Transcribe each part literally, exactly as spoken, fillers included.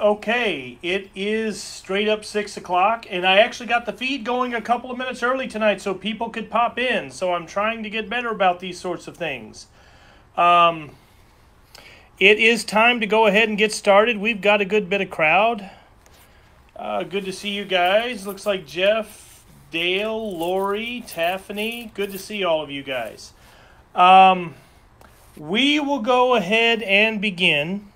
Okay, it is straight up six o'clock, and I actually got the feed going a couple of minutes early tonight so people could pop in, so I'm trying to get better about these sorts of things. Um, it is time to go ahead and get started. We've got a good bit of crowd. Uh, good to see you guys. Looks like Jeff, Dale, Lori, Taffany. Good to see all of you guys. Um, we will go ahead and begin.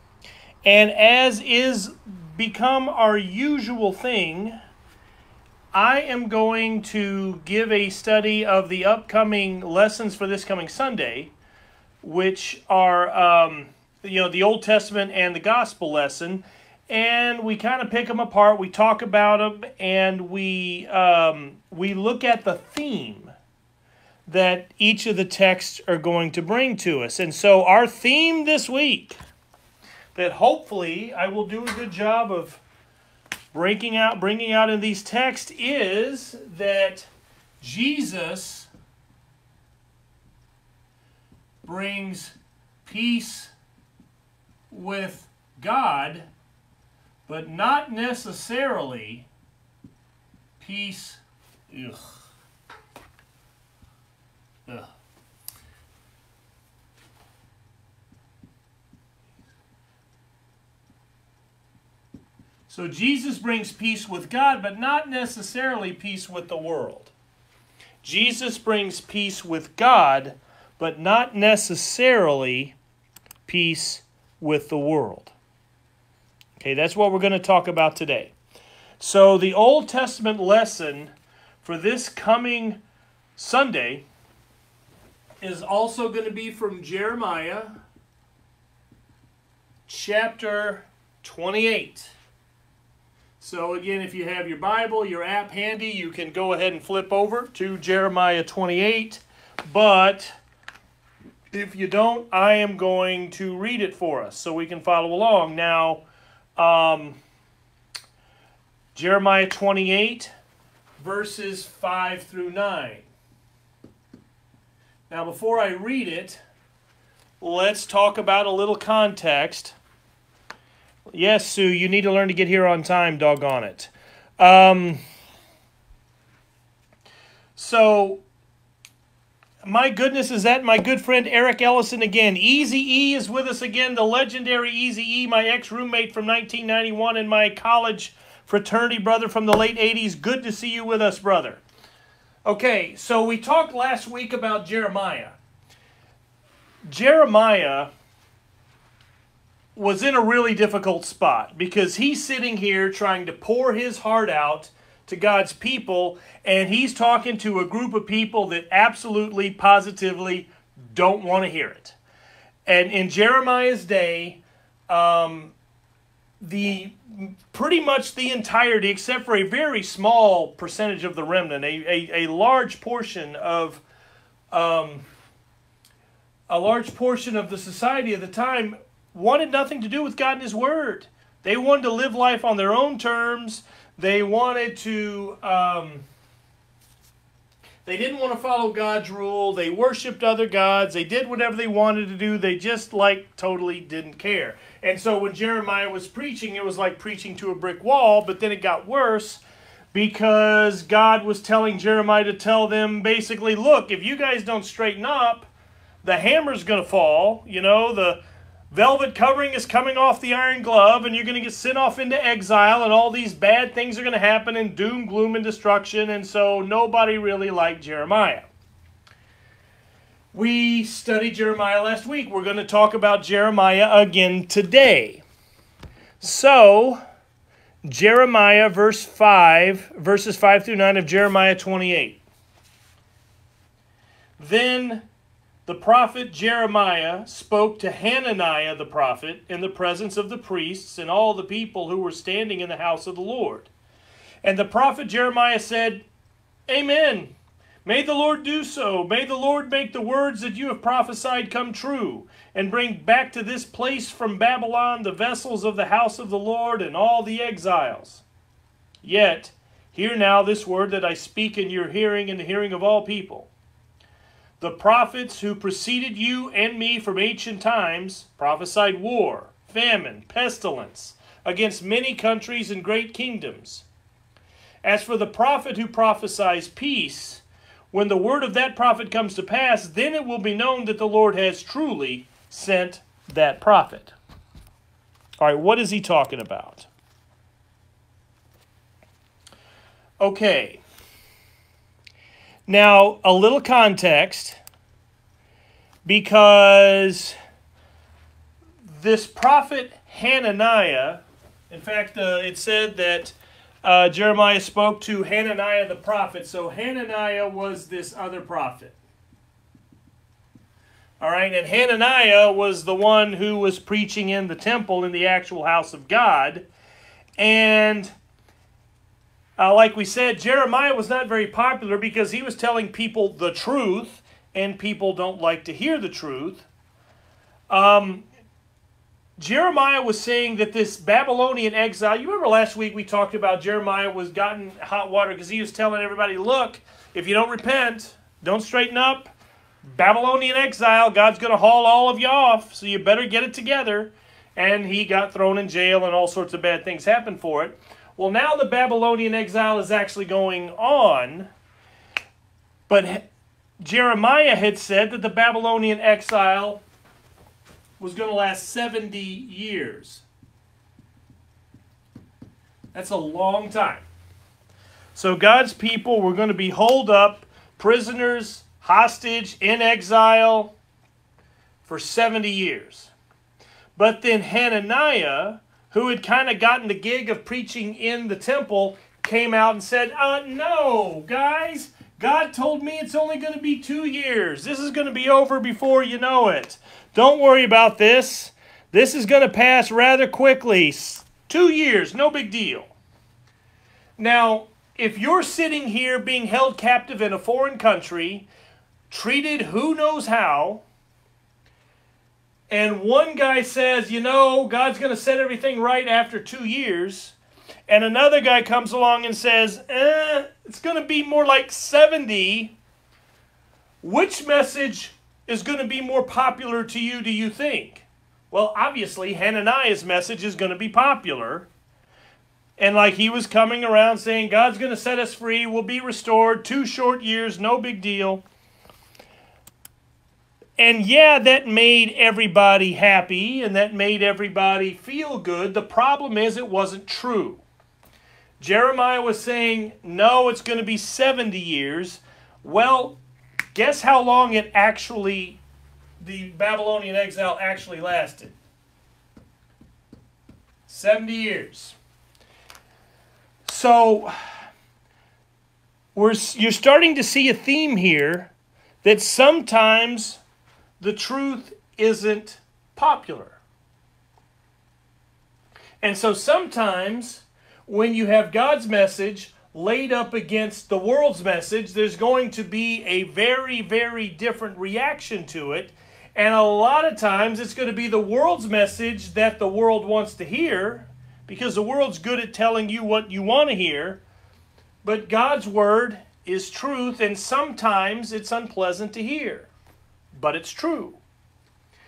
And as is become our usual thing, I am going to give a study of the upcoming lessons for this coming Sunday, which are, um, you know, the Old Testament and the Gospel lesson. And we kind of pick them apart, we talk about them, and we, um, we look at the theme that each of the texts are going to bring to us. And so our theme this week, that hopefully I will do a good job of breaking out, bringing out in these texts, is that Jesus brings peace with God, but not necessarily peace ugh, ugh. So Jesus brings peace with God, but not necessarily peace with the world. Jesus brings peace with God, but not necessarily peace with the world. Okay, that's what we're going to talk about today. So the Old Testament lesson for this coming Sunday is also going to be from Jeremiah chapter twenty-eight. So again, if you have your Bible, your app handy, you can go ahead and flip over to Jeremiah twenty-eight. But if you don't, I am going to read it for us so we can follow along. Now, um, Jeremiah twenty-eight, verses five through nine. Now, before I read it, let's talk about a little context. Yes, Sue, you need to learn to get here on time, doggone it. Um, so, my goodness, is that my good friend Eric Ellison again. Eazy-E is with us again, the legendary Eazy-E, my ex-roommate from nineteen ninety-one and my college fraternity brother from the late eighties. Good to see you with us, brother. Okay, so we talked last week about Jeremiah. Jeremiah was in a really difficult spot because he's sitting here trying to pour his heart out to God's people, and he's talking to a group of people that absolutely, positively don't want to hear it. And in Jeremiah's day, um, the pretty much the entirety, except for a very small percentage of the remnant, a, a, a large portion of... Um, a large portion of the society at the time wanted nothing to do with God and His Word. They wanted to live life on their own terms. They wanted to, um, they didn't want to follow God's rule. They worshipped other gods. They did whatever they wanted to do. They just, like, totally didn't care. And so when Jeremiah was preaching, it was like preaching to a brick wall, but then it got worse because God was telling Jeremiah to tell them, basically, look, if you guys don't straighten up, the hammer's going to fall, you know, the velvet covering is coming off the iron glove, and you're going to get sent off into exile, and all these bad things are going to happen, and doom, gloom, and destruction, and so nobody really liked Jeremiah. We studied Jeremiah last week. We're going to talk about Jeremiah again today. So, Jeremiah verse five, verses five through nine of Jeremiah twenty-eight. Then the prophet Jeremiah spoke to Hananiah the prophet in the presence of the priests and all the people who were standing in the house of the Lord. And the prophet Jeremiah said, Amen. May the Lord do so. May the Lord make the words that you have prophesied come true, and bring back to this place from Babylon the vessels of the house of the Lord and all the exiles. Yet, hear now this word that I speak in your hearing and the hearing of all people. The prophets who preceded you and me from ancient times prophesied war, famine, pestilence, against many countries and great kingdoms. As for the prophet who prophesies peace, when the word of that prophet comes to pass, then it will be known that the Lord has truly sent that prophet. All right, what is he talking about? Okay. Now, a little context, because this prophet Hananiah, in fact, uh, it said that uh, Jeremiah spoke to Hananiah the prophet. So Hananiah was this other prophet. All right, and Hananiah was the one who was preaching in the temple in the actual house of God. And uh, like we said, Jeremiah was not very popular because he was telling people the truth, and people don't like to hear the truth. Um, Jeremiah was saying that this Babylonian exile, you remember last week we talked about Jeremiah was gotten hot water because he was telling everybody, look, if you don't repent, don't straighten up, Babylonian exile, God's going to haul all of you off, so you better get it together. And he got thrown in jail and all sorts of bad things happened for it. Well, now the Babylonian exile is actually going on, but Jeremiah had said that the Babylonian exile was going to last seventy years. That's a long time. So God's people were going to be holed up, prisoners, hostage, in exile for seventy years. But then Hananiah, who had kind of gotten the gig of preaching in the temple, came out and said, uh, no, guys, God told me it's only going to be two years. This is going to be over before you know it. Don't worry about this. This is going to pass rather quickly. Two years, no big deal. Now, if you're sitting here being held captive in a foreign country, treated who knows how, and one guy says, you know, God's going to set everything right after two years, and another guy comes along and says, eh, it's going to be more like seventy, which message is going to be more popular to you, do you think? Well, obviously, Hananiah's message is going to be popular. And like he was coming around saying, God's going to set us free, we'll be restored, two short years, no big deal. And yeah, that made everybody happy, and that made everybody feel good. The problem is it wasn't true. Jeremiah was saying, no, it's going to be seventy years. Well, guess how long it actually, the Babylonian exile actually lasted? seventy years. So, we're, you're starting to see a theme here that sometimes the truth isn't popular. And so sometimes when you have God's message laid up against the world's message, there's going to be a very, very different reaction to it. And a lot of times it's going to be the world's message that the world wants to hear, because the world's good at telling you what you want to hear. But God's word is truth, and sometimes it's unpleasant to hear, but it's true.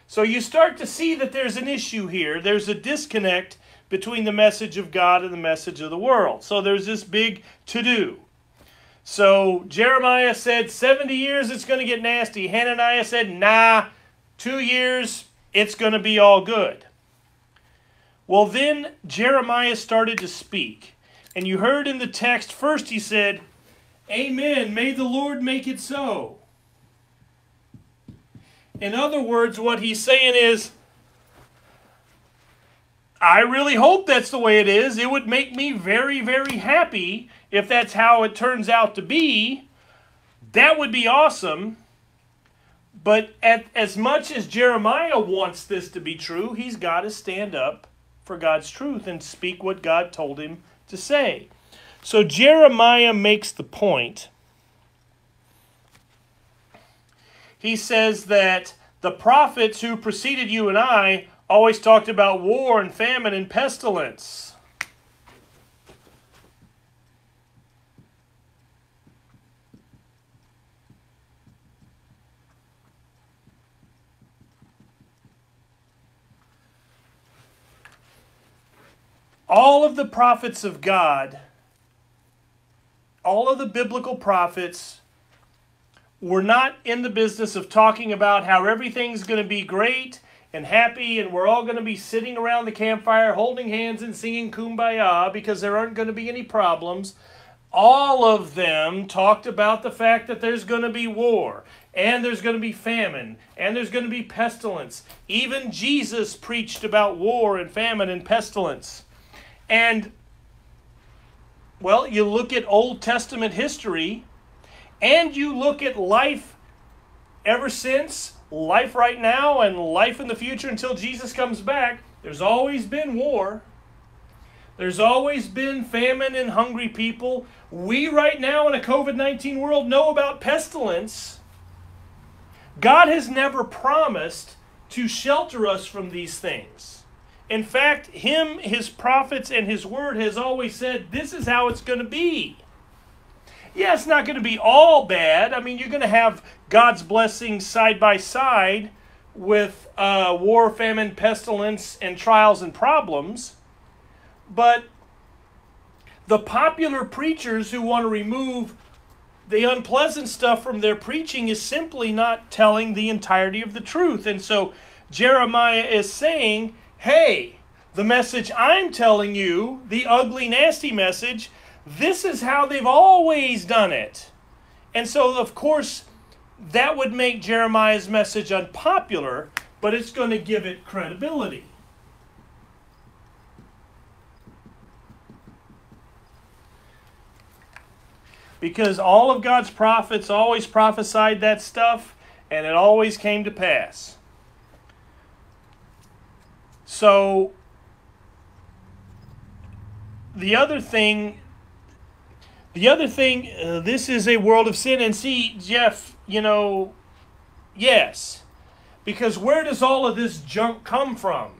So you start to see that there's an issue here. There's a disconnect between the message of God and the message of the world. So there's this big to-do. So Jeremiah said, seventy years, it's going to get nasty. Hananiah said, nah, two years, it's going to be all good. Well, then Jeremiah started to speak. And you heard in the text, first he said, amen, may the Lord make it so. In other words, what he's saying is, I really hope that's the way it is. It would make me very, very happy if that's how it turns out to be. That would be awesome. But at, as much as Jeremiah wants this to be true, he's got to stand up for God's truth and speak what God told him to say. So Jeremiah makes the point. He says that the prophets who preceded you and I always talked about war and famine and pestilence. all of the prophets of God, all of the biblical prophets, were not in the business of talking about how everything's going to be great and happy and we're all going to be sitting around the campfire holding hands and singing Kumbaya because there aren't going to be any problems. All of them talked about the fact that there's going to be war, and there's going to be famine, and there's going to be pestilence. Even Jesus preached about war and famine and pestilence. And, well, you look at Old Testament history, and you look at life ever since, life right now, and life in the future until Jesus comes back, there's always been war. There's always been famine and hungry people. We right now in a COVID nineteen world know about pestilence. God has never promised to shelter us from these things. In fact, him, his prophets, and his word has always said, this is how it's going to be. Yeah, it's not going to be all bad. I mean, you're going to have God's blessings side by side with uh, war, famine, pestilence, and trials and problems. But the popular preachers who want to remove the unpleasant stuff from their preaching is simply not telling the entirety of the truth. And so Jeremiah is saying, hey, the message I'm telling you, the ugly, nasty message, this is how they've always done it. And so, of course, that would make Jeremiah's message unpopular, but it's going to give it credibility. Because all of God's prophets always prophesied that stuff, and it always came to pass. So, the other thing... The other thing, uh, this is a world of sin. And see, Jeff, you know, yes. Because where does all of this junk come from?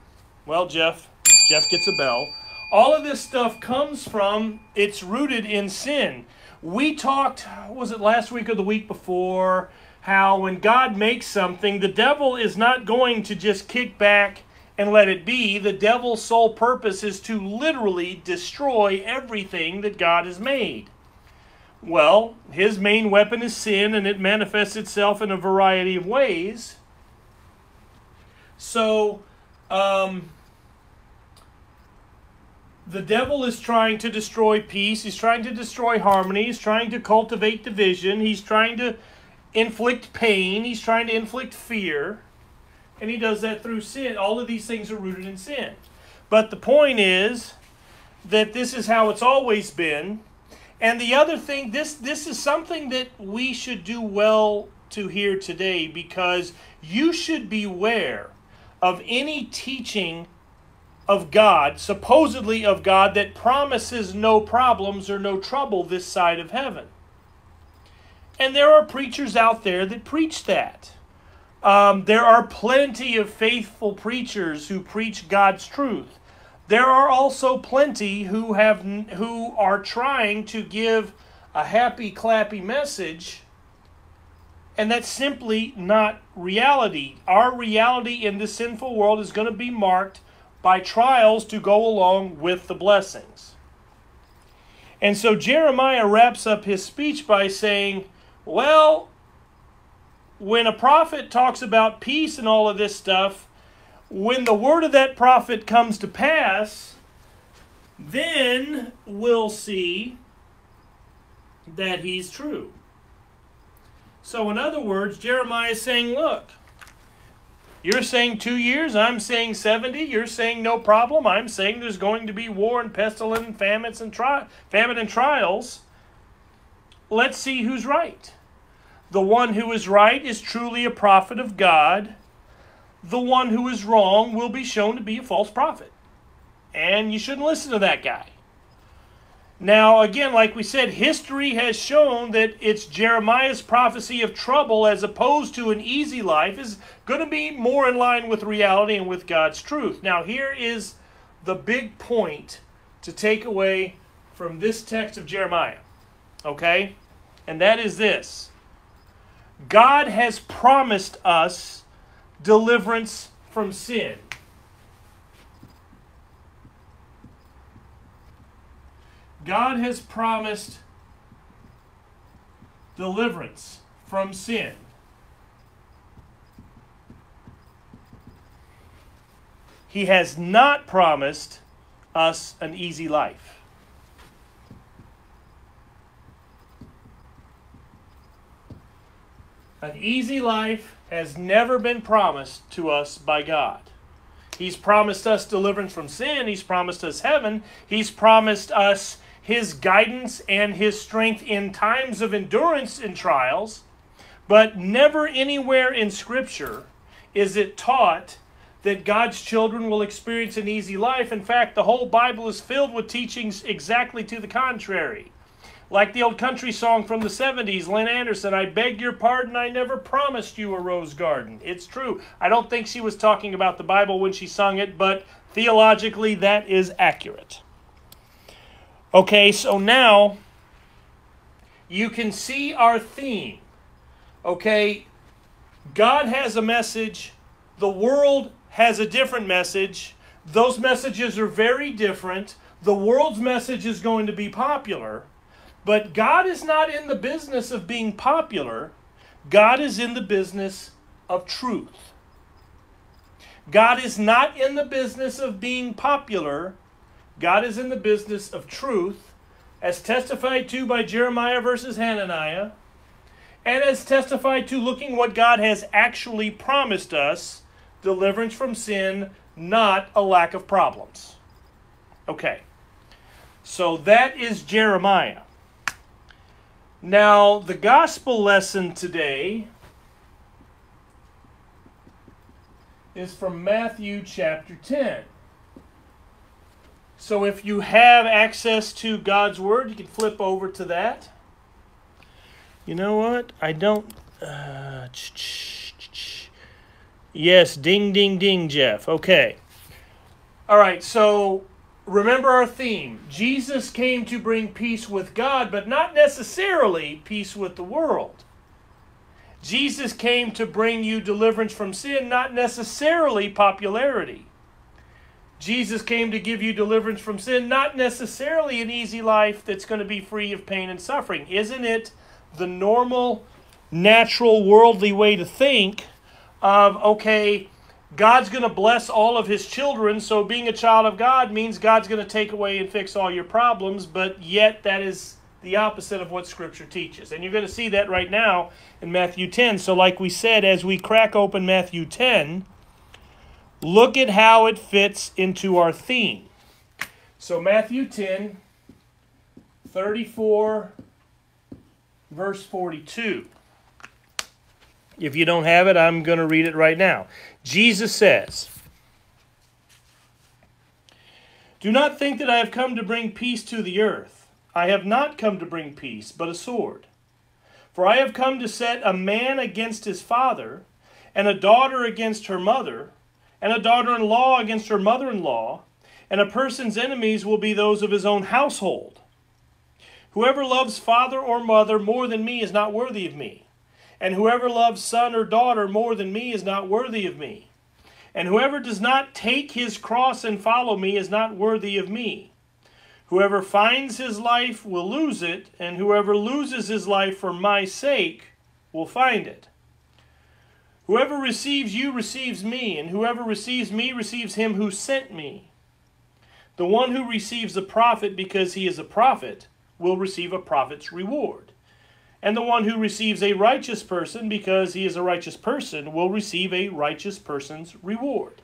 Well, Jeff, Jeff gets a bell. All of this stuff comes from, it's rooted in sin. We talked, was it last week or the week before, how when God makes something, the devil is not going to just kick back and let it be. The devil's sole purpose is to literally destroy everything that God has made. Well, his main weapon is sin, and it manifests itself in a variety of ways. So, um, the devil is trying to destroy peace. He's trying to destroy harmony. He's trying to cultivate division. He's trying to inflict pain. He's trying to inflict fear. And he does that through sin. All of these things are rooted in sin. But the point is that this is how it's always been. And the other thing, this, this is something that we should do well to hear today, because you should beware of any teaching of God, supposedly of God, that promises no problems or no trouble this side of heaven. And there are preachers out there that preach that. Um, there are plenty of faithful preachers who preach God's truth. There are also plenty who have who are trying to give a happy, clappy message, and that's simply not reality. Our reality in this sinful world is going to be marked by trials to go along with the blessings. And so Jeremiah wraps up his speech by saying, well, when a prophet talks about peace and all of this stuff, when the word of that prophet comes to pass, then we'll see that he's true. So in other words, Jeremiah is saying, look, you're saying two years, I'm saying seventy, you're saying no problem, I'm saying there's going to be war and pestilence and famines and tri- famine and trials. Let's see who's right. The one who is right is truly a prophet of God. The one who is wrong will be shown to be a false prophet. And you shouldn't listen to that guy. Now, again, like we said, history has shown that it's Jeremiah's prophecy of trouble as opposed to an easy life is going to be more in line with reality and with God's truth. Now, here is the big point to take away from this text of Jeremiah, okay? And that is this. God has promised us deliverance from sin. God has promised deliverance from sin. He has not promised us an easy life. An easy life has never been promised to us by God. He's promised us deliverance from sin. He's promised us heaven. He's promised us His guidance and His strength in times of endurance and trials. But never anywhere in Scripture is it taught that God's children will experience an easy life. In fact, the whole Bible is filled with teachings exactly to the contrary. Like the old country song from the seventies, Lynn Anderson, "I beg your pardon, I never promised you a rose garden." It's true. I don't think she was talking about the Bible when she sung it, but theologically that is accurate. Okay, so now you can see our theme. Okay, God has a message. The world has a different message. Those messages are very different. The world's message is going to be popular. But God is not in the business of being popular. God is in the business of truth. God is not in the business of being popular. God is in the business of truth, as testified to by Jeremiah versus Hananiah, and as testified to looking what God has actually promised us, deliverance from sin, not a lack of problems. Okay, so that is Jeremiah. Now, the gospel lesson today is from Matthew chapter ten. So if you have access to God's Word, you can flip over to that. You know what? I don't... Uh, ch -ch -ch -ch. Yes, ding, ding, ding, Jeff. Okay. All right, so... Remember our theme. Jesus came to bring peace with God, but not necessarily peace with the world. Jesus came to bring you deliverance from sin, not necessarily popularity. Jesus came to give you deliverance from sin, not necessarily an easy life that's going to be free of pain and suffering. Isn't it the normal, natural, worldly way to think of, okay, God's going to bless all of His children, so being a child of God means God's going to take away and fix all your problems, but yet that is the opposite of what Scripture teaches. And you're going to see that right now in Matthew ten. So like we said, as we crack open Matthew ten, look at how it fits into our theme. So Matthew ten, thirty-four, verse forty-two. If you don't have it, I'm going to read it right now. Jesus says, "Do not think that I have come to bring peace to the earth. I have not come to bring peace, but a sword. For I have come to set a man against his father, and a daughter against her mother, and a daughter-in-law against her mother-in-law, and a person's enemies will be those of his own household. Whoever loves father or mother more than me is not worthy of me. And whoever loves son or daughter more than me is not worthy of me. And whoever does not take his cross and follow me is not worthy of me. Whoever finds his life will lose it, and whoever loses his life for my sake will find it. Whoever receives you receives me, and whoever receives me receives him who sent me. The one who receives a prophet because he is a prophet will receive a prophet's reward. And the one who receives a righteous person because he is a righteous person will receive a righteous person's reward.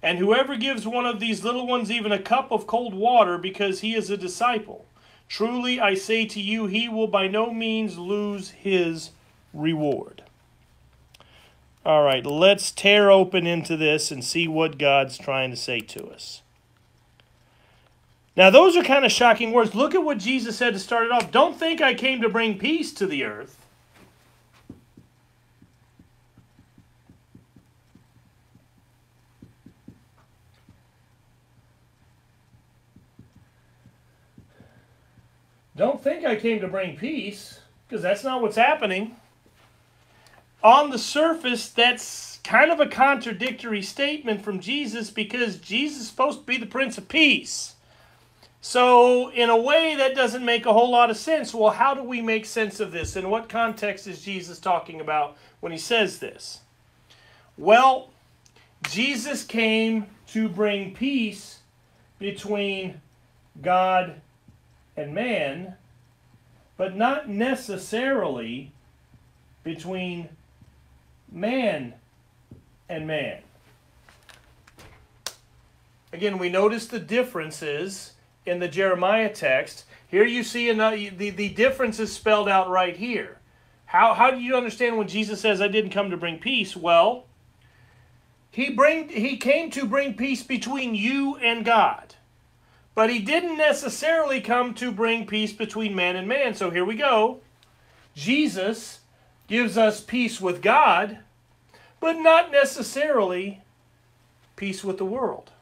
And whoever gives one of these little ones even a cup of cold water because he is a disciple, truly I say to you, he will by no means lose his reward." All right, let's tear open into this and see what God's trying to say to us. Now, those are kind of shocking words. Look at what Jesus said to start it off. "Don't think I came to bring peace to the earth." Don't think I came to bring peace, because that's not what's happening. On the surface, that's kind of a contradictory statement from Jesus, because Jesus is supposed to be the Prince of Peace. So in a way, that doesn't make a whole lot of sense. Well, how do we make sense of this? In what context is Jesus talking about when he says this? Well, Jesus came to bring peace between God and man, but not necessarily between man and man. Again, we notice the differences in the Jeremiah text. Here you see another, the, the difference is spelled out right here. How, how do you understand when Jesus says, I didn't come to bring peace? Well, he, bring, he came to bring peace between you and God. But he didn't necessarily come to bring peace between man and man. So here we go. Jesus gives us peace with God, but not necessarily peace with the world.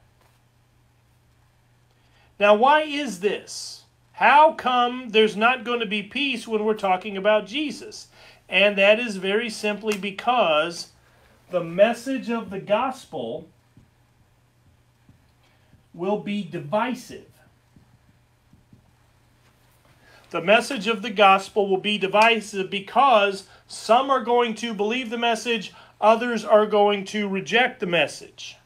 Now, why is this? How come there's not going to be peace when we're talking about Jesus? And that is very simply because the message of the gospel will be divisive. The message of the gospel will be divisive because some are going to believe the message, others are going to reject the message.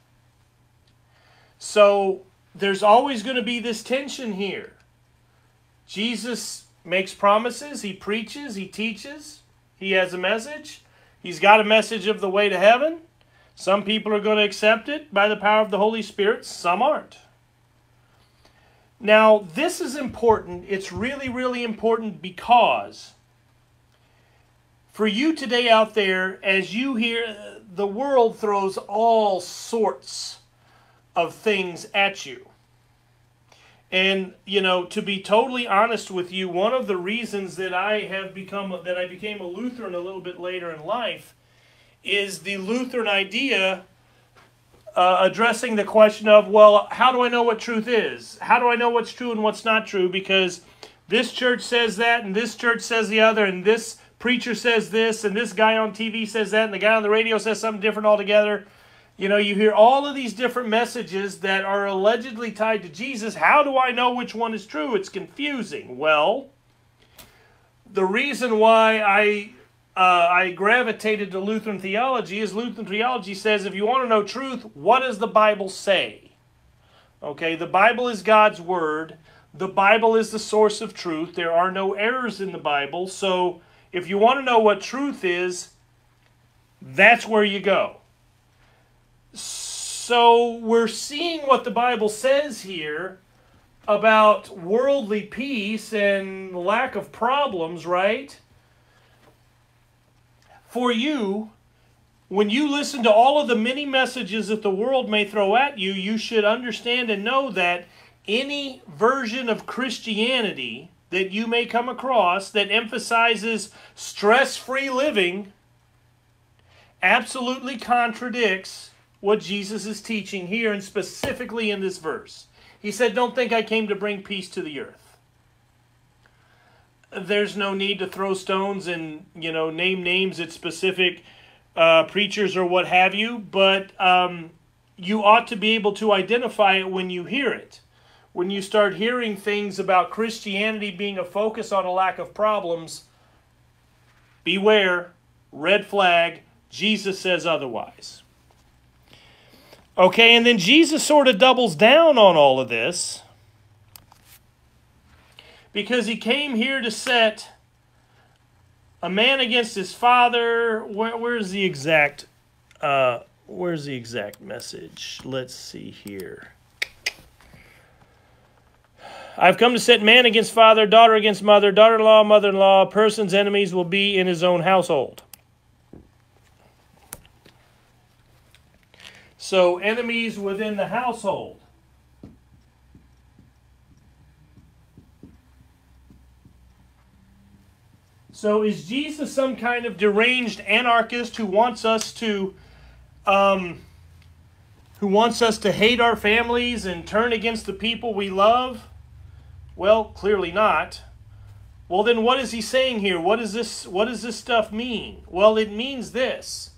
So there's always going to be this tension here. Jesus makes promises, he preaches, he teaches, he has a message. He's got a message of the way to heaven. Some people are going to accept it by the power of the Holy Spirit, some aren't. Now, this is important. It's really, really important because for you today out there, as you hear, the world throws all sorts of things at you. And, you know, to be totally honest with you, one of the reasons that I have become, that I became a Lutheran a little bit later in life is the Lutheran idea uh, addressing the question of, well, how do I know what truth is? How do I know what's true and what's not true? Because this church says that, and this church says the other, and this preacher says this, and this guy on T V says that, and the guy on the radio says something different altogether. You know, you hear all of these different messages that are allegedly tied to Jesus. How do I know which one is true? It's confusing. Well, the reason why I uh, I gravitated to Lutheran theology is Lutheran theology says if you want to know truth, what does the Bible say? Okay, the Bible is God's word. The Bible is the source of truth. There are no errors in the Bible. So if you want to know what truth is, that's where you go. So we're seeing what the Bible says here about worldly peace and lack of problems, right? For you, when you listen to all of the many messages that the world may throw at you, you should understand and know that any version of Christianity that you may come across that emphasizes stress-free living absolutely contradicts what Jesus is teaching here, and specifically in this verse. He said, don't think I came to bring peace to the earth. There's no need to throw stones and, you know, name names at specific uh, preachers or what have you, but um, you ought to be able to identify it when you hear it. When you start hearing things about Christianity being a focus on a lack of problems, beware, red flag, Jesus says otherwise. Okay, and then Jesus sort of doubles down on all of this because he came here to set a man against his father. Where, where's the exact? Uh, where's the exact message? Let's see here. I've come to set man against father, daughter against mother, daughter-in-law, mother-in-law. Person's enemies will be in his own household. So, enemies within the household. So, is Jesus some kind of deranged anarchist who wants us to, um, who wants us to hate our families and turn against the people we love? Well, clearly not. Well, then what is he saying here? What is this, what does this stuff mean? Well, it means this.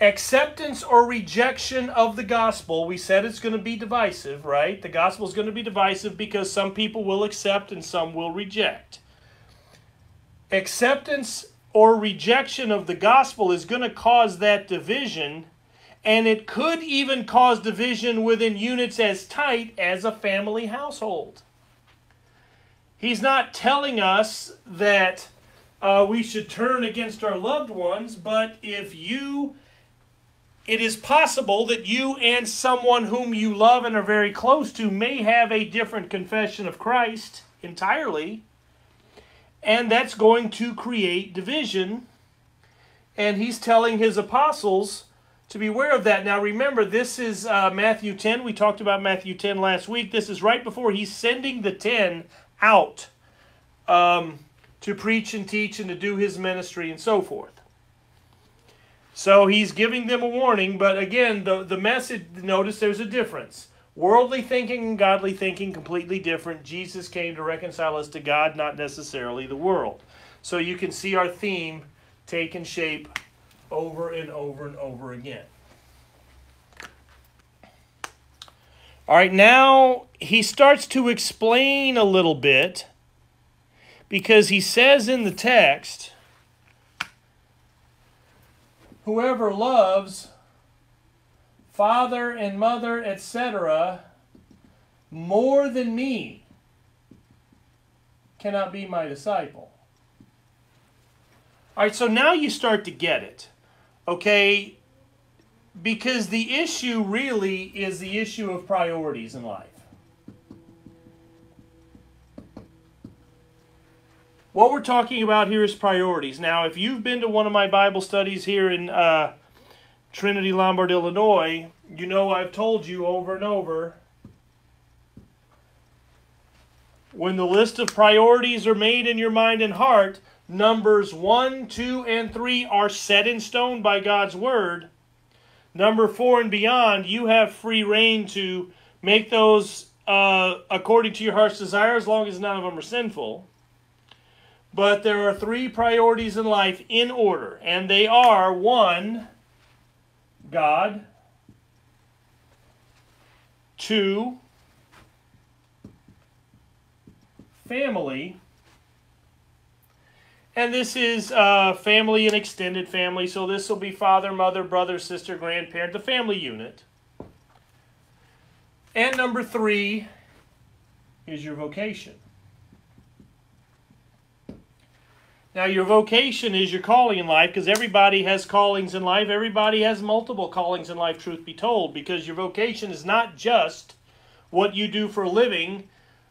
acceptance or rejection of the gospel, we said it's going to be divisive, right? The gospel is going to be divisive because some people will accept and some will reject. Acceptance or rejection of the gospel is going to cause that division, and it could even cause division within units as tight as a family household. He's not telling us that uh, we should turn against our loved ones, but if you... it is possible that you and someone whom you love and are very close to may have a different confession of Christ entirely, and that's going to create division. And he's telling his apostles to beware of that. Now remember, this is uh, Matthew ten. We talked about Matthew ten last week. This is right before he's sending the ten out um, to preach and teach and to do his ministry and so forth. So he's giving them a warning, but again, the, the message, notice there's a difference. Worldly thinking and godly thinking, completely different. Jesus came to reconcile us to God, not necessarily the world. So you can see our theme take and shape over and over and over again. All right, now he starts to explain a little bit, because he says in the text, whoever loves father and mother, et cetera, more than me cannot be my disciple. All right, so now you start to get it, okay? Because the issue really is the issue of priorities in life. What we're talking about here is priorities. Now, if you've been to one of my Bible studies here in uh, Trinity Lombard, Illinois, you know I've told you over and over, when the list of priorities are made in your mind and heart, numbers one, two, and three are set in stone by God's Word. Number four and beyond, you have free reign to make those uh, according to your heart's desire, as long as none of them are sinful. But there are three priorities in life in order, and they are, one, God, two, family, and this is uh, family and extended family, so this will be father, mother, brother, sister, grandparent, the family unit. And number three is your vocation. Now, your vocation is your calling in life, because everybody has callings in life. Everybody has multiple callings in life, truth be told, because your vocation is not just what you do for a living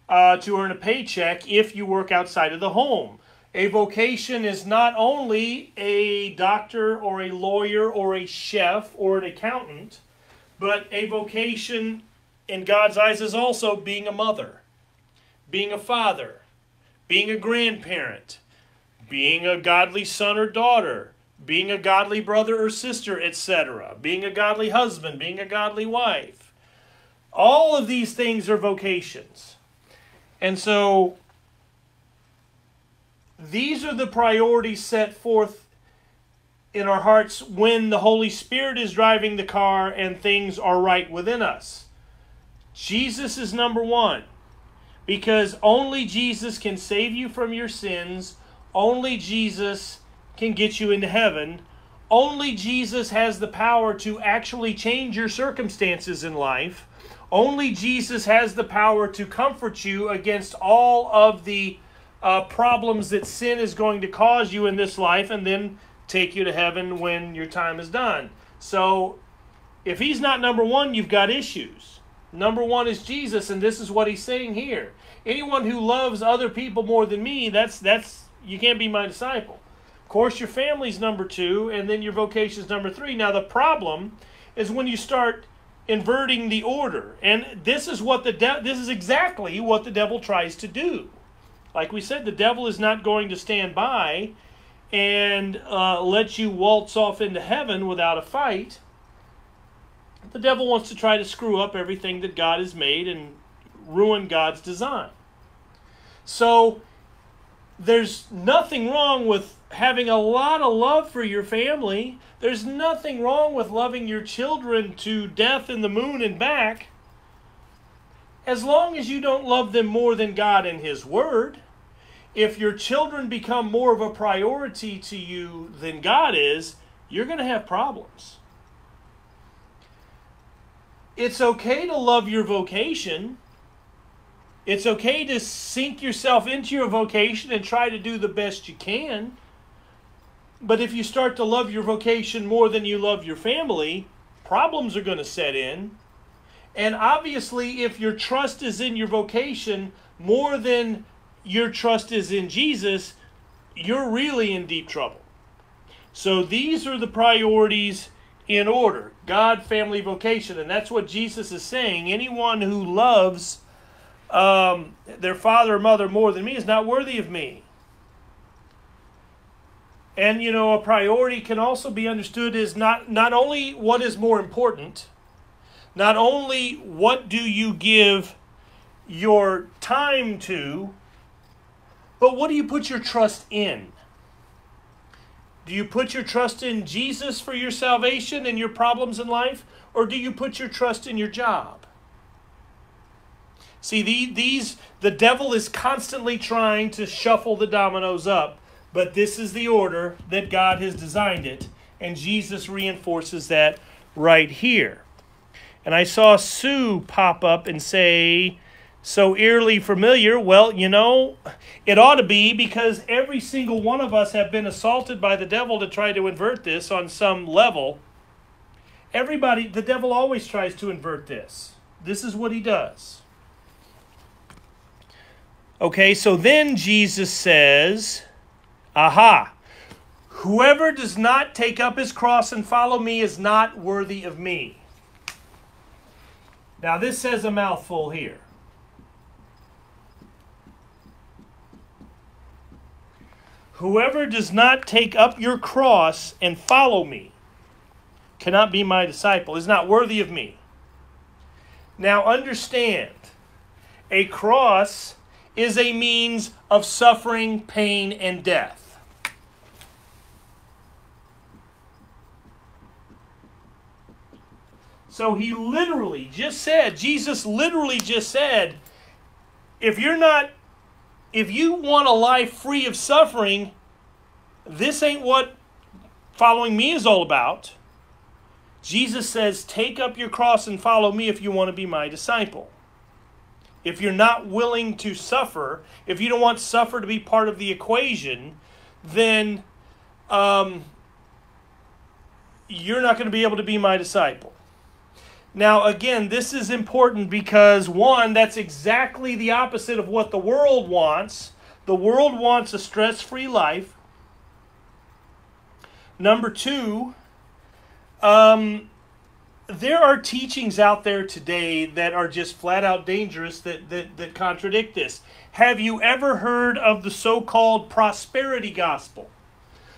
uh, to earn a paycheck if you work outside of the home. A vocation is not only a doctor or a lawyer or a chef or an accountant, but a vocation in God's eyes is also being a mother, being a father, being a grandparent, being a godly son or daughter, being a godly brother or sister, et cetera, being a godly husband, being a godly wife. All of these things are vocations. And so these are the priorities set forth in our hearts when the Holy Spirit is driving the car and things are right within us. Jesus is number one, because only Jesus can save you from your sins. Only Jesus can get you into heaven. Only Jesus has the power to actually change your circumstances in life. Only Jesus has the power to comfort you against all of the uh, problems that sin is going to cause you in this life, and then take you to heaven when your time is done. So if he's not number one, you've got issues. Number one is Jesus, and this is what he's saying here. Anyone who loves other people more than me, that's that's... you can't be my disciple. Of course, your family's number two, and then your vocation's number three. Now, the problem is when you start inverting the order, and this is what the de- this is exactly what the devil tries to do. Like we said, the devil is not going to stand by and uh, let you waltz off into heaven without a fight. The devil wants to try to screw up everything that God has made and ruin God's design. So There's nothing wrong with having a lot of love for your family. There's nothing wrong with loving your children to death and the moon and back, as long as you don't love them more than God and His Word. If your children become more of a priority to you than God is, you're going to have problems. It's okay to love your vocation. It's okay to sink yourself into your vocation and try to do the best you can. But if you start to love your vocation more than you love your family, problems are going to set in. And obviously, if your trust is in your vocation more than your trust is in Jesus, you're really in deep trouble. So these are the priorities in order: God, family, vocation. And that's what Jesus is saying. Anyone who loves Um, their father or mother more than me is not worthy of me. And, you know, a priority can also be understood as not, not only what is more important, not only what do you give your time to, but what do you put your trust in? Do you put your trust in Jesus for your salvation and your problems in life, or do you put your trust in your job? See, the, these, the devil is constantly trying to shuffle the dominoes up, but this is the order that God has designed it, and Jesus reinforces that right here. And I saw Sue pop up and say, so eerily familiar. Well, you know, it ought to be, because every single one of us have been assaulted by the devil to try to invert this on some level. Everybody, the devil always tries to invert this. This is what he does. Okay, so then Jesus says, aha, whoever does not take up his cross and follow me is not worthy of me. Now this says a mouthful here. Whoever does not take up your cross and follow me cannot be my disciple, is not worthy of me. Now understand, a cross is a means of suffering, pain, and death. So he literally just said, Jesus literally just said, if you're not, if you want a life free of suffering, this ain't what following me is all about. Jesus says, take up your cross and follow me if you want to be my disciple. If you're not willing to suffer, if you don't want suffer to be part of the equation, then um, you're not going to be able to be my disciple. Now, again, this is important because, one, that's exactly the opposite of what the world wants. The world wants a stress-free life. Number two, um... there are teachings out there today that are just flat out dangerous that, that, that contradict this. Have you ever heard of the so-called prosperity gospel?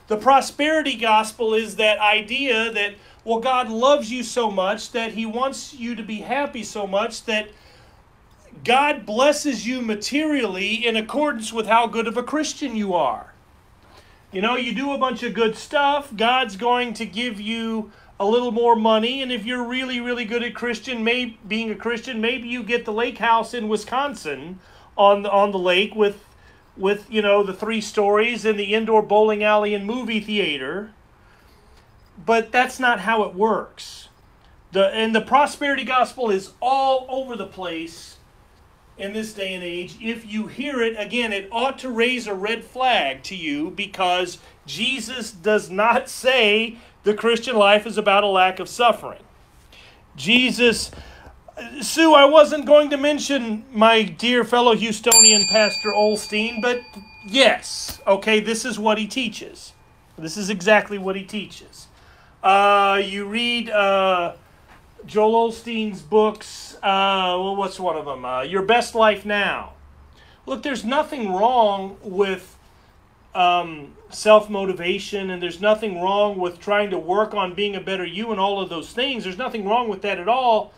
The prosperity gospel is that idea that, well, God loves you so much that He wants you to be happy so much that God blesses you materially in accordance with how good of a Christian you are. You know, you do a bunch of good stuff, God's going to give you a little more money, and if you're really, really good at Christian, maybe being a Christian, maybe you get the lake house in Wisconsin on the, on the lake with, with you know, the three stories and the indoor bowling alley and movie theater. But that's not how it works. The and the prosperity gospel is all over the place in this day and age. If you hear it, again, it ought to raise a red flag to you, because Jesus does not say the Christian life is about a lack of suffering. Jesus, Sue, I wasn't going to mention my dear fellow Houstonian Pastor Olstein, but yes, okay, this is what he teaches. This is exactly what he teaches. Uh, you read uh, Joel Olstein's books, uh, well, what's one of them? Uh, Your Best Life Now. Look, there's nothing wrong with Um, self-motivation, and there's nothing wrong with trying to work on being a better you and all of those things. There's nothing wrong with that at all.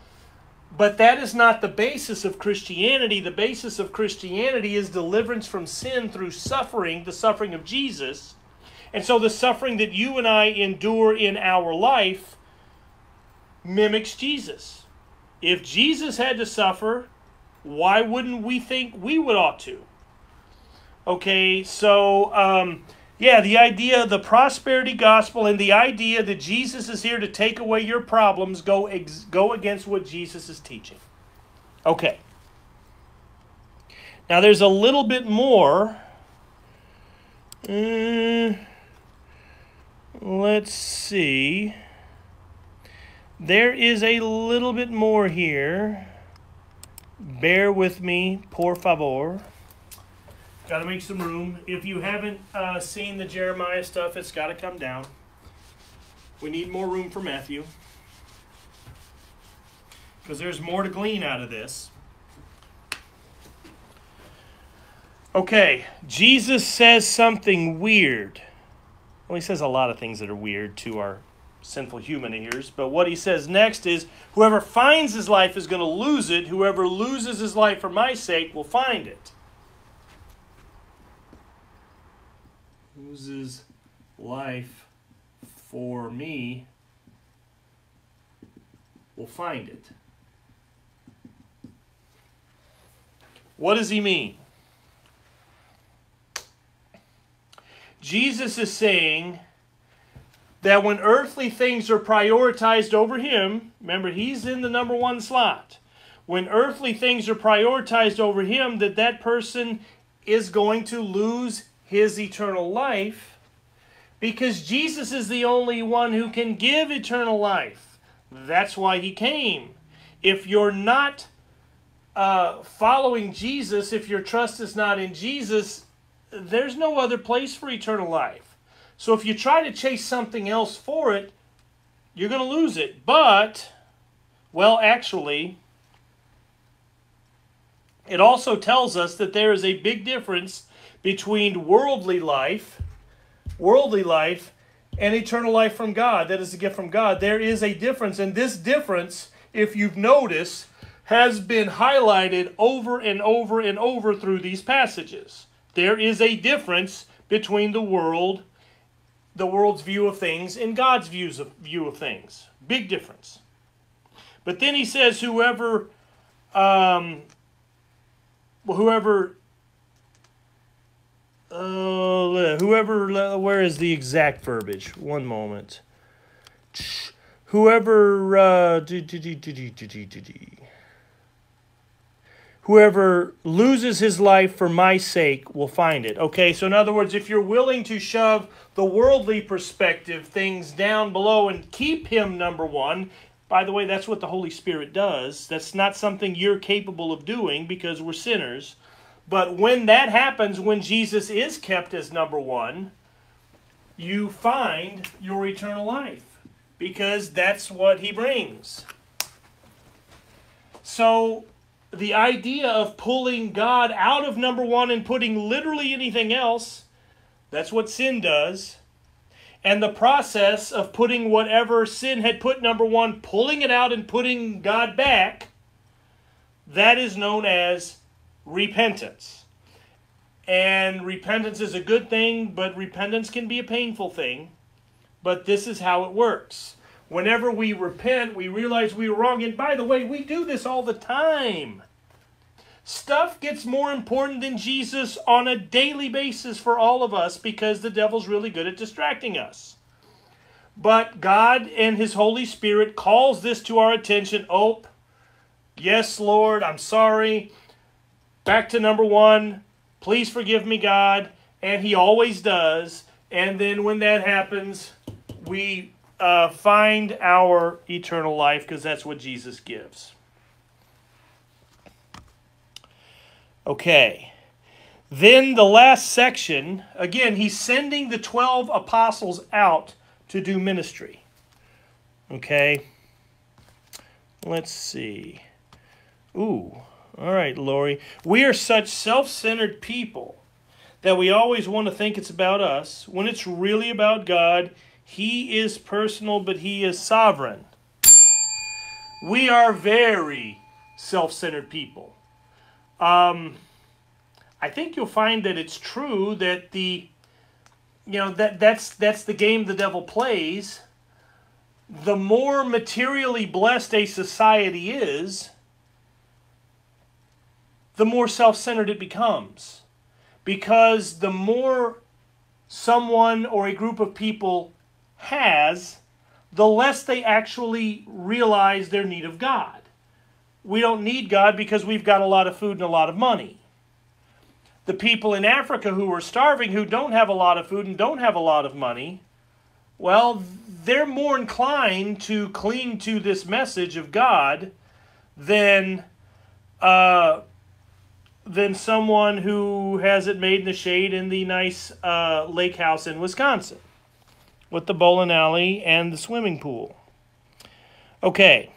But that is not the basis of Christianity. The basis of Christianity is deliverance from sin through suffering, the suffering of Jesus. And so the suffering that you and I endure in our life mimics Jesus. If Jesus had to suffer, why wouldn't we think we would ought to? Okay, so, um, yeah, the idea, the prosperity gospel and the idea that Jesus is here to take away your problems go, ex- go against what Jesus is teaching. Okay. Now there's a little bit more. Mm, let's see. There is a little bit more here. Bear with me, por favor. Got to make some room. If you haven't uh, seen the Jeremiah stuff, it's got to come down. We need more room for Matthew, because there's more to glean out of this. Okay, Jesus says something weird. Well, he says a lot of things that are weird to our sinful human ears, but what he says next is, whoever finds his life is going to lose it. Whoever loses his life for my sake will find it. Loses life for me will find it. What does he mean? Jesus is saying that when earthly things are prioritized over him, remember, he's in the number one slot. When earthly things are prioritized over him, that that person is going to lose his eternal life, because Jesus is the only one who can give eternal life. That's why he came. If you're not uh, following Jesus, if your trust is not in Jesus, there's no other place for eternal life. So if you try to chase something else for it, you're going to lose it. But, well, actually, it also tells us that there is a big difference between worldly life, worldly life, and eternal life from God. That is a gift from God. There is a difference, and this difference, if you've noticed, has been highlighted over and over and over through these passages. There is a difference between the world, the world's view of things, and God's views of, view of things. Big difference. But then he says, whoever, um, whoever... Uh, whoever, where is the exact verbiage? One moment. Whoever, uh, do, do, do, do, do, do, do, do. Whoever loses his life for my sake will find it. Okay, so in other words, if you're willing to shove the worldly perspective things down below and keep him number one, by the way, that's what the Holy Spirit does. That's not something you're capable of doing, because we're sinners. But when that happens, when Jesus is kept as number one, you find your eternal life, because that's what he brings. So the idea of pulling God out of number one and putting literally anything else, that's what sin does. And the process of putting whatever sin had put number one, pulling it out and putting God back, that is known as repentance. And repentance is a good thing, but repentance can be a painful thing. But this is how it works. Whenever we repent, we realize we were wrong. And by the way, we do this all the time. Stuff gets more important than Jesus on a daily basis for all of us, because the devil's really good at distracting us. But God and his Holy Spirit calls this to our attention. Oh, yes, Lord, I'm sorry. Back to number one, please forgive me, God, and he always does. And then when that happens, we uh, find our eternal life, because that's what Jesus gives. Okay, then the last section, again, he's sending the twelve apostles out to do ministry. Okay, let's see. Ooh. All right, Lori. We are such self-centered people that we always want to think it's about us, when it's really about God. He is personal, but he is sovereign. We are very self-centered people. Um, I think you'll find that it's true that the, you know, that that's that's the game the devil plays. The more materially blessed a society is, the more self-centered it becomes. Because the more someone or a group of people has, the less they actually realize their need of God. We don't need God because we've got a lot of food and a lot of money. The people in Africa who are starving, who don't have a lot of food and don't have a lot of money, well, they're more inclined to cling to this message of God than, uh, than someone who has it made in the shade in the nice uh, lake house in Wisconsin with the bowling alley and the swimming pool. Okay.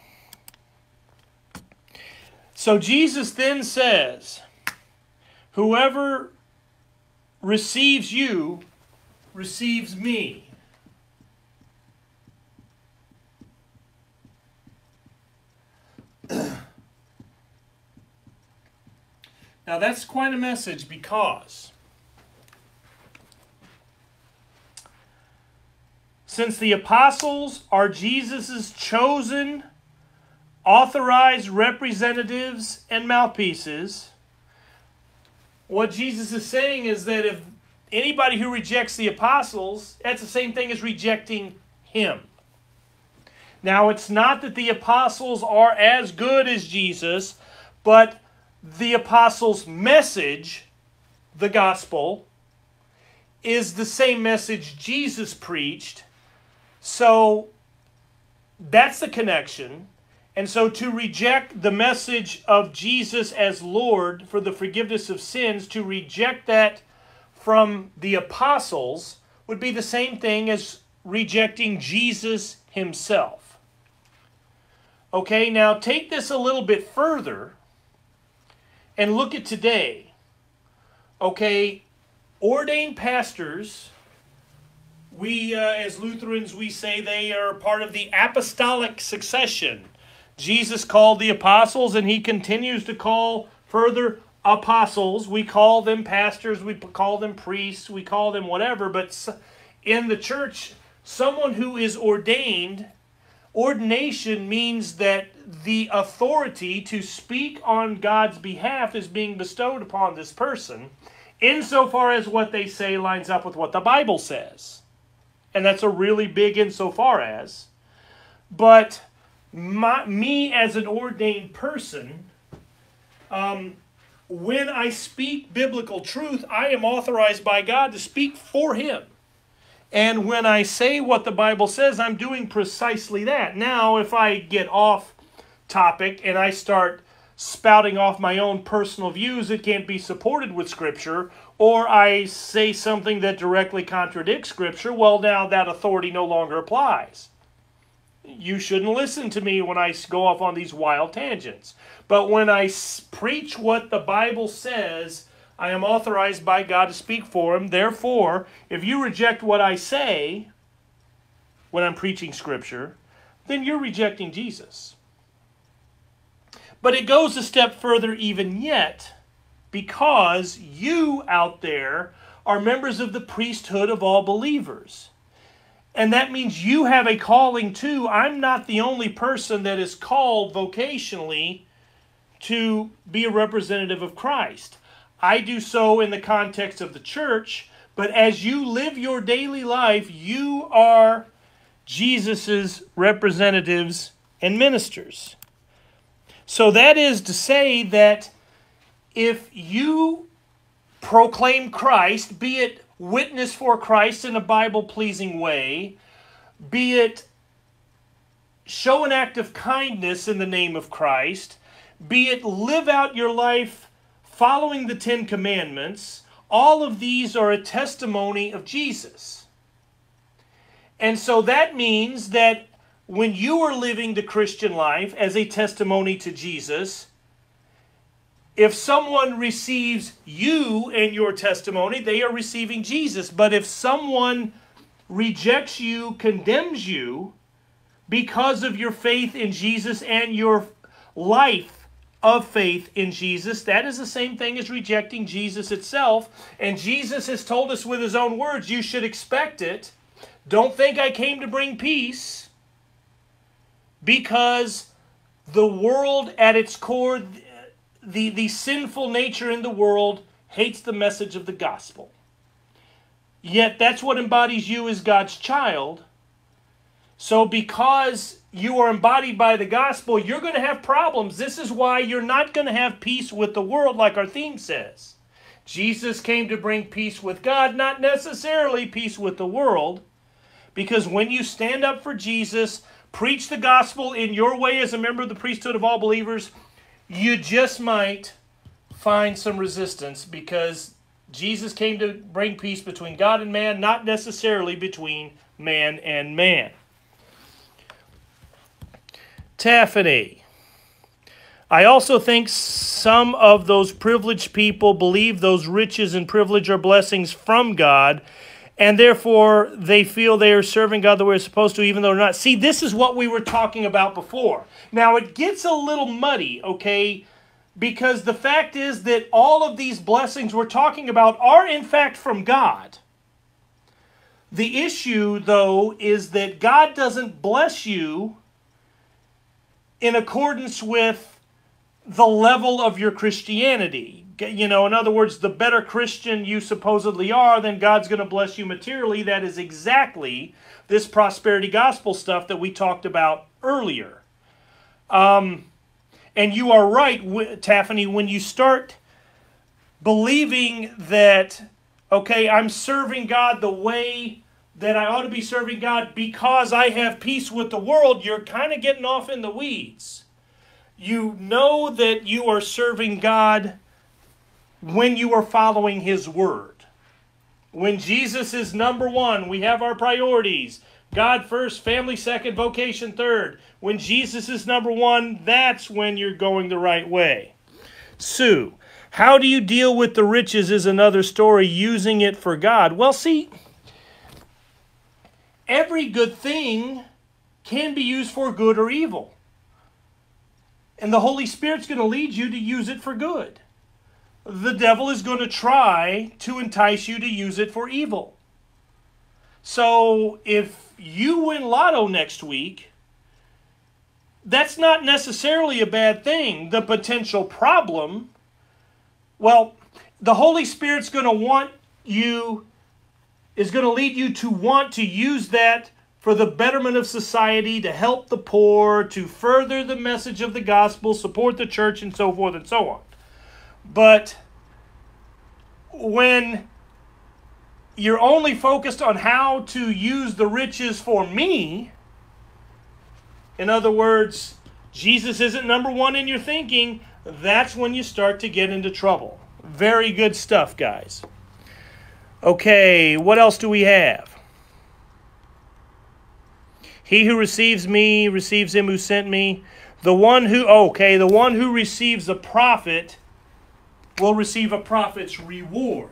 So Jesus then says, whoever receives you receives me. Now that's quite a message, because since the apostles are Jesus' chosen, authorized representatives and mouthpieces, what Jesus is saying is that if anybody who rejects the apostles, that's the same thing as rejecting him. Now, it's not that the apostles are as good as Jesus, but the apostles' message, the gospel, is the same message Jesus preached. So that's the connection. And so to reject the message of Jesus as Lord for the forgiveness of sins, to reject that from the apostles would be the same thing as rejecting Jesus himself. Okay, now take this a little bit further and look at today. Okay, ordained pastors, we uh, as Lutherans, we say they are part of the apostolic succession. Jesus called the apostles, and he continues to call further apostles. We call them pastors, we call them priests, we call them whatever. But in the church, someone who is ordained, ordination means that the authority to speak on God's behalf is being bestowed upon this person, insofar as what they say lines up with what the Bible says. And that's a really big insofar as. But My, me as an ordained person, um, when I speak biblical truth, I am authorized by God to speak for him. And when I say what the Bible says, I'm doing precisely that. Now, if I get off topic and I start spouting off my own personal views that can't be supported with Scripture, or I say something that directly contradicts Scripture, well, now that authority no longer applies. You shouldn't listen to me when I go off on these wild tangents. But when I preach what the Bible says, I am authorized by God to speak for him. Therefore, if you reject what I say when I'm preaching Scripture, then you're rejecting Jesus. But it goes a step further even yet, because you out there are members of the priesthood of all believers. And that means you have a calling too. I'm not the only person that is called vocationally to be a representative of Christ. I do so in the context of the church, but as you live your daily life, you are Jesus's representatives and ministers. So that is to say that if you proclaim Christ, be it witness for Christ in a Bible-pleasing way, be it show an act of kindness in the name of Christ, be it live out your life following the Ten Commandments, all of these are a testimony of Jesus. And so that means that when you are living the Christian life as a testimony to Jesus, if someone receives you and your testimony, they are receiving Jesus. But if someone rejects you, condemns you because of your faith in Jesus and your life of faith in Jesus. That is the same thing as rejecting Jesus itself. And Jesus has told us with his own words, you should expect it. Don't think I came to bring peace, because the world at its core, the, the sinful nature in the world, hates the message of the gospel. Yet that's what embodies you as God's child. So because you are embodied by the gospel, you're going to have problems. This is why you're not going to have peace with the world, like our theme says. Jesus came to bring peace with God, not necessarily peace with the world. Because when you stand up for Jesus, preach the gospel in your way as a member of the priesthood of all believers, you just might find some resistance, because Jesus came to bring peace between God and man, not necessarily between man and man. Taffany. I also think some of those privileged people believe those riches and privilege are blessings from God, and therefore they feel they are serving God the way they're supposed to, even though they're not. See, this is what we were talking about before. Now, it gets a little muddy, okay, because the fact is that all of these blessings we're talking about are, in fact, from God. The issue, though, is that God doesn't bless you in accordance with the level of your Christianity. You know, in other words, the better Christian you supposedly are, then God's going to bless you materially. That is exactly this prosperity gospel stuff that we talked about earlier. Um, and you are right, Taffany, when you start believing that, okay, I'm serving God the way that I ought to be serving God because I have peace with the world, you're kind of getting off in the weeds. You know that you are serving God when you are following his word. When Jesus is number one, we have our priorities. God first, family second, vocation third. When Jesus is number one, that's when you're going the right way. Sue, how do you deal with the riches is another story, using it for God. Well, see, every good thing can be used for good or evil. And the Holy Spirit's going to lead you to use it for good. The devil is going to try to entice you to use it for evil. So if you win lotto next week, that's not necessarily a bad thing. The potential problem, well, the Holy Spirit's going to want you is going to lead you to want to use that for the betterment of society, to help the poor, to further the message of the gospel, support the church, and so forth and so on. But when you're only focused on how to use the riches for me, in other words, Jesus isn't number one in your thinking, that's when you start to get into trouble. Very good stuff, guys. Okay, what else do we have? He who receives me receives him who sent me. The one who, okay, the one who receives a prophet will receive a prophet's reward.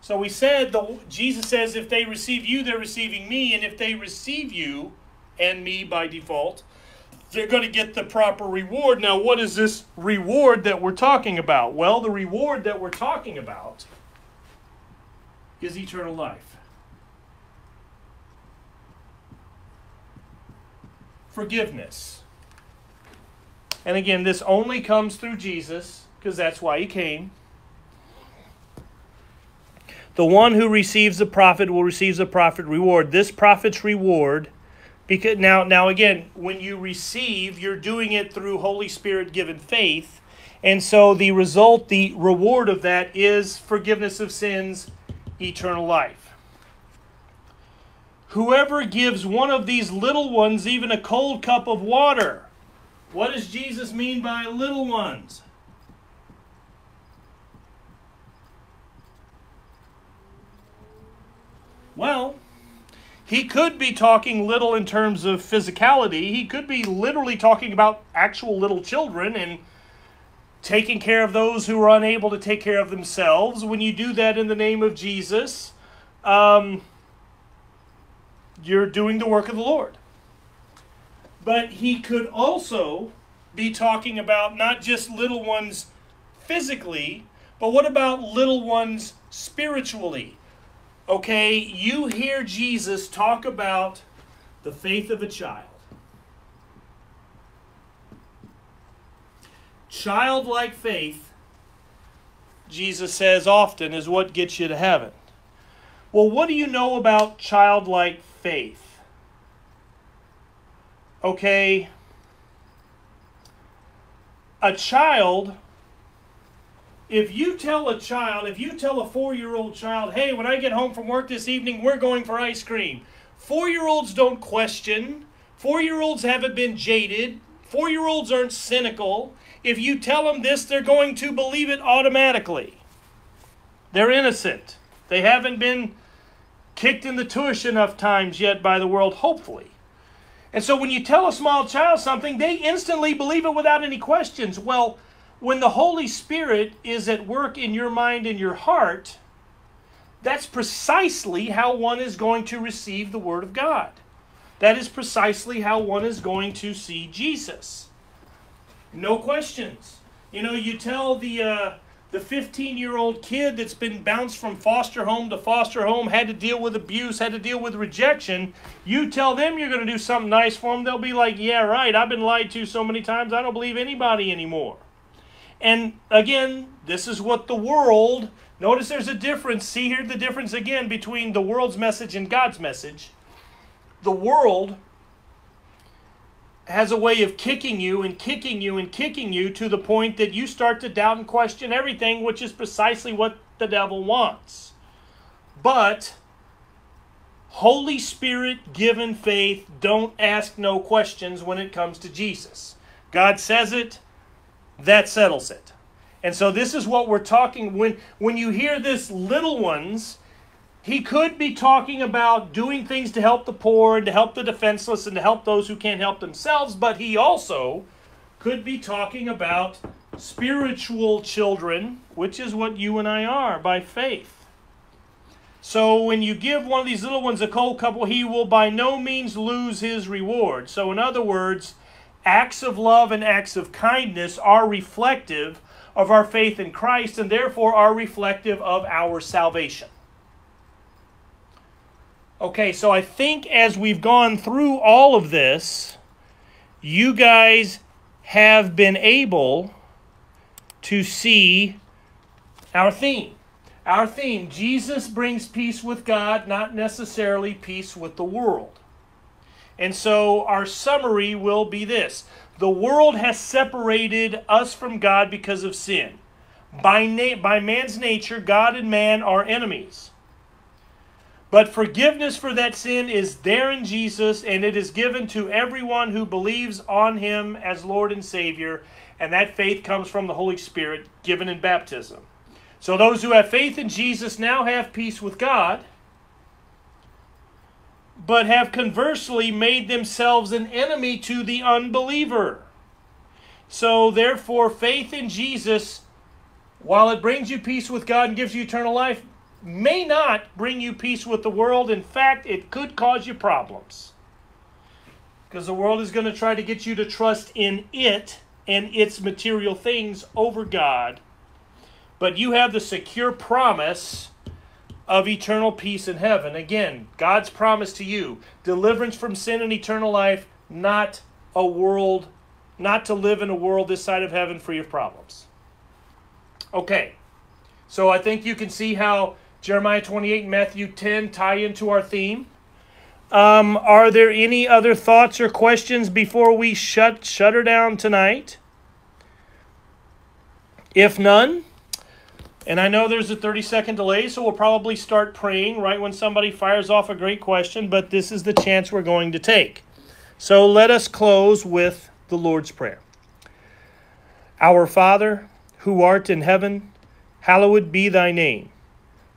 So we said, the, Jesus says, if they receive you, they're receiving me. And if they receive you and me by default, they're going to get the proper reward. Now, what is this reward that we're talking about? Well, the reward that we're talking about is eternal life. Forgiveness. And again, this only comes through Jesus, because that's why he came. The one who receives the prophet will receive the prophet reward. This prophet's reward. Because now, now again, when you receive, you're doing it through Holy Spirit-given faith. And so the result, the reward of that is forgiveness of sins, eternal life. Whoever gives one of these little ones even a cold cup of water. What does Jesus mean by little ones? Well, he could be talking little in terms of physicality. He could be literally talking about actual little children and taking care of those who are unable to take care of themselves. When you do that in the name of Jesus, um, you're doing the work of the Lord. But he could also be talking about not just little ones physically, but what about little ones spiritually? Okay, you hear Jesus talk about the faith of a child. Childlike faith, Jesus says often, is what gets you to heaven. Well, what do you know about childlike faith? Okay, a child, if you tell a child, if you tell a four-year-old child, hey, when I get home from work this evening, we're going for ice cream. Four-year-olds don't question. Four-year-olds haven't been jaded. Four-year-olds aren't cynical. If you tell them this, they're going to believe it automatically. They're innocent. They haven't been kicked in the tush enough times yet by the world, hopefully. And so when you tell a small child something, they instantly believe it without any questions. Well, when the Holy Spirit is at work in your mind and your heart, that's precisely how one is going to receive the Word of God. That is precisely how one is going to see Jesus. No questions. You know, you tell the uh, the fifteen-year-old kid that's been bounced from foster home to foster home, had to deal with abuse, had to deal with rejection, you tell them you're going to do something nice for them, they'll be like, yeah, right, I've been lied to so many times, I don't believe anybody anymore. And again, this is what the world, notice there's a difference, see here the difference again between the world's message and God's message. The world has a way of kicking you and kicking you and kicking you to the point that you start to doubt and question everything, which is precisely what the devil wants. But Holy Spirit-given faith, don't ask no questions when it comes to Jesus. God says it, that settles it. And so this is what we're talking, when, when you hear this little ones, he could be talking about doing things to help the poor and to help the defenseless and to help those who can't help themselves, but he also could be talking about spiritual children, which is what you and I are by faith. So when you give one of these little ones a cold cup, he will by no means lose his reward. So in other words, acts of love and acts of kindness are reflective of our faith in Christ and therefore are reflective of our salvation. Okay, so I think as we've gone through all of this, you guys have been able to see our theme. Our theme, Jesus brings peace with God, not necessarily peace with the world. And so our summary will be this. The world has separated us from God because of sin. By, na- by man's nature, God and man are enemies. But forgiveness for that sin is there in Jesus, and it is given to everyone who believes on him as Lord and Savior, and that faith comes from the Holy Spirit given in baptism. So those who have faith in Jesus now have peace with God, but have conversely made themselves an enemy to the unbeliever. So therefore, faith in Jesus, while it brings you peace with God and gives you eternal life, may not bring you peace with the world. In fact, it could cause you problems. Because the world is going to try to get you to trust in it and its material things over God. But you have the secure promise of eternal peace in heaven. Again, God's promise to you. Deliverance from sin and eternal life. Not a world, not to live in a world this side of heaven free of problems. Okay. So I think you can see how Jeremiah twenty-eight and Matthew ten tie into our theme. Um, are there any other thoughts or questions before we shut shut her down tonight? If none, and I know there's a thirty-second delay, so we'll probably start praying right when somebody fires off a great question, but this is the chance we're going to take. So let us close with the Lord's Prayer. Our Father, who art in heaven, hallowed be thy name.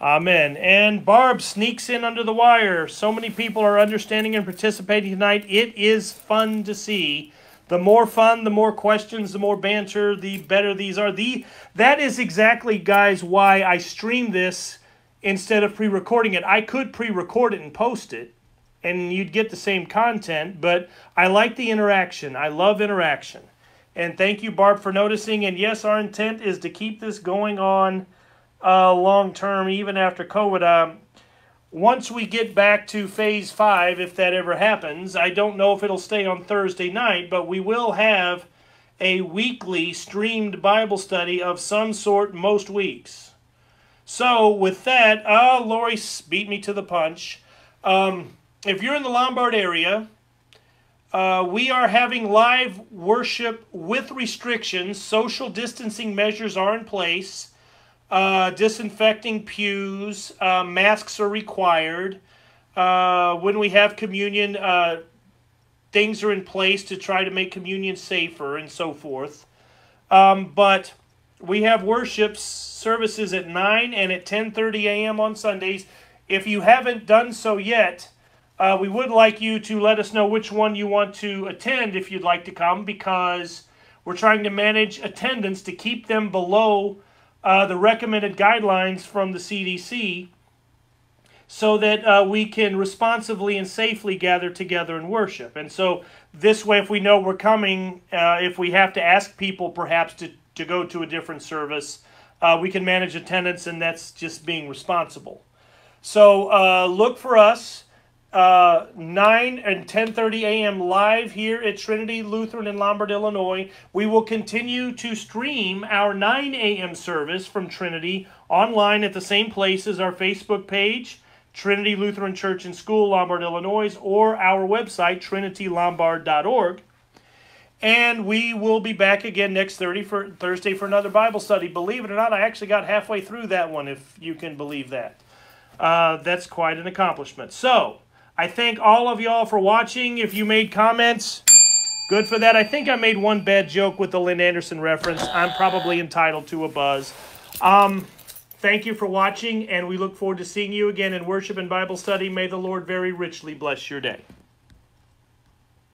Amen. And Barb sneaks in under the wire. So many people are understanding and participating tonight. It is fun to see. The more fun, the more questions, the more banter, the better these are. The That is exactly, guys, why I stream this instead of pre-recording it. I could pre-record it and post it, and you'd get the same content, but I like the interaction. I love interaction. And thank you, Barb, for noticing. And yes, our intent is to keep this going on uh, long-term, even after COVID. Um, Once we get back to phase five, if that ever happens, I don't know if it'll stay on Thursday night, but we will have a weekly streamed Bible study of some sort most weeks. So with that, uh, Lori beat me to the punch. Um, if you're in the Lombard area, uh, we are having live worship with restrictions. Social distancing measures are in place. Uh, disinfecting pews, uh, masks are required. Uh, when we have communion, uh, things are in place to try to make communion safer and so forth. Um, but we have worship services at nine and at ten thirty a m on Sundays. If you haven't done so yet, uh, we would like you to let us know which one you want to attend if you'd like to come, because we're trying to manage attendance to keep them below Uh, the recommended guidelines from the C D C, so that uh, we can responsibly and safely gather together and worship. And so this way, if we know we're coming, uh, if we have to ask people perhaps to, to go to a different service, uh, we can manage attendance, and that's just being responsible. So uh, look for us, uh, nine and ten thirty a m live here at Trinity Lutheran in Lombard, Illinois. We will continue to stream our nine a m service from Trinity online at the same place as our Facebook page, Trinity Lutheran Church and School, Lombard, Illinois, or our website, Trinity Lombard dot org. And we will be back again next Thursday for another Bible study. Believe it or not, I actually got halfway through that one, if you can believe that. Uh, that's quite an accomplishment. So I thank all of y'all for watching. If you made comments, good for that. I think I made one bad joke with the Lynn Anderson reference. I'm probably entitled to a buzz. Um, thank you for watching, and we look forward to seeing you again in worship and Bible study. May the Lord very richly bless your day.